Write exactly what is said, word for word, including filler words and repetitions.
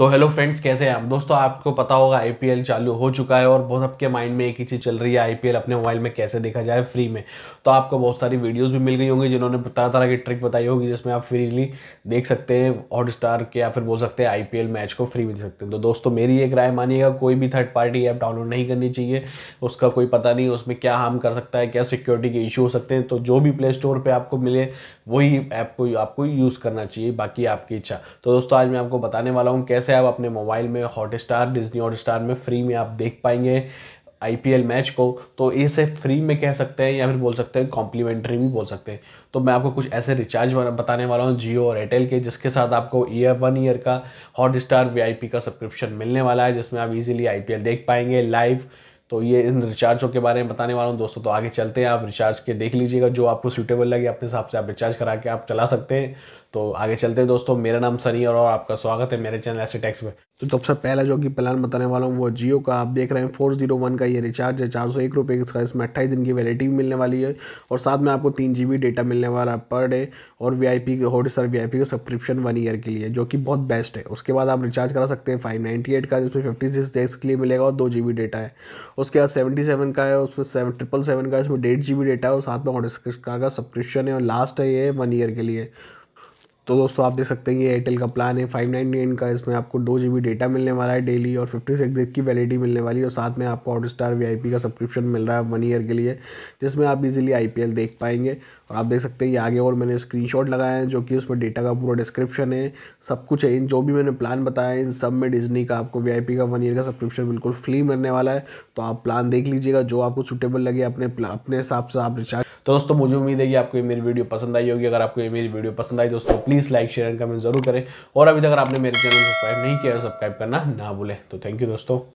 तो hello friends, कैसे हैं आप दोस्तों। आपको पता होगा आईपीएल चालू हो चुका है और बहुत सबके माइंड में एक ही चीज़ चल रही है, आईपीएल अपने मोबाइल में कैसे देखा जाए फ्री में। तो आपको बहुत सारी वीडियोस भी मिल गई होंगी जिन्होंने तरह तरह की ट्रिक बताई होगी जिसमें आप फ्रीली देख सकते हैं हॉटस्टार के, या फिर बोल सकते हैं आईपीएल मैच को फ्री में देख सकते हैं। तो दोस्तों मेरी एक राय मानिएगा, कोई भी थर्ड पार्टी ऐप डाउनलोड नहीं करनी चाहिए, उसका कोई पता नहीं उसमें क्या हार्म कर सकता है, क्या सिक्योरिटी के इशू हो सकते हैं। तो जो भी प्ले स्टोर पर आपको मिले वही ऐप को आपको यूज़ करना चाहिए, बाकी आपकी इच्छा। तो दोस्तों आज मैं आपको बताने वाला हूँ कैसे आप अपने मोबाइल में हॉटस्टार, डिज्नी हॉटस्टार में फ्री में आप देख पाएंगे आईपीएल मैच को। तो इसे फ्री में कह सकते हैं या फिर बोल सकते हैं कॉम्प्लीमेंट्री भी बोल सकते हैं। तो मैं आपको कुछ ऐसे रिचार्ज बताने वाला हूं जियो और एयरटेल के, जिसके साथ आपको ईयर वन ईयर का हॉटस्टार वीआईपी का सब्सक्रिप्शन मिलने वाला है, जिसमें आप इजीली आईपीएल देख पाएंगे लाइव। तो ये इन रिचार्जों के बारे में बताने वाला हूँ दोस्तों। तो आगे चलते हैं, आप रिचार्ज के देख लीजिएगा, जो आपको सूटेबल लगे अपने हिसाब से आप रिचार्ज करा के आप चला सकते हैं। तो आगे चलते हैं दोस्तों। मेरा नाम सनी और, और आपका स्वागत है मेरे चैनल एसी टैक्स में। तो सबसे पहला जो कि प्लान बताने वाला हूँ वो जियो का आप देख रहे हैं फोर जीरो वन का ये रिचार्ज है, चार सौ एक रुपये इसका। इसमें अट्ठाईस दिन की वैलिडिटी मिलने वाली है और साथ में आपको तीन जी बी डेटा मिलने वाला पर डे और वी आई पी के हॉटस्टार वी आई पी का सब्सक्रिप्शन वन ईयर के लिए, जो कि बहुत बेस्ट है। उसके बाद आप रिचार्ज करा सकते हैं फाइव नाइन्टी एट का, जिसमें फिफ्टी सिक्स डेज के लिए मिलेगा और दो जी बी डेटा है। उसके बाद सेवेंटी सेवन का है, उसमें सेवन ट्रिपल सेवन का, इसमें डेढ़ जी बी डेटा है और साथ में हॉटस्टार का सब्सक्रिप्शन है और लास्ट है ये वन ईयर के लिए। तो दोस्तों आप देख सकते हैं ये एयरटेल का प्लान है फाइव नाइन्टी नाइन का, इसमें आपको दो जी बी डेटा मिलने वाला है डेली और फिफ्टी सिक्स डेज की वैलिडिटी मिलने वाली है और साथ में आपको हॉटस्टार वीआईपी का सब्सक्रिप्शन मिल रहा है वन ईयर के लिए, जिसमें आप इजीली आईपीएल देख पाएंगे। और आप देख सकते हैं ये आगे और मैंने स्क्रीनशॉट लगाया है, जो कि उसमें डेटा का पूरा डिस्क्रिप्शन है, सब कुछ है। इन जो भी मैंने प्लान बताया है इन सब में डिज्नी का आपको वीआईपी का वन ईयर का सब्सक्रिप्शन बिल्कुल फ्री मिलने वाला है। तो आप प्लान देख लीजिएगा, जो आपको सूटेबल लगे अपने अपने हिसाब से आप रिचार्ज। तो दोस्तों मुझे उम्मीद है कि आपको ये मेरी वीडियो पसंद आई होगी। अगर आपको ये मेरी वीडियो पसंद आई दोस्तों please like share and comment जरूर करें, और अभी तक अगर आपने मेरे चैनल को सब्सक्राइब नहीं किया है सब्सक्राइब करना ना भूलें। तो थैंक यू दोस्तों।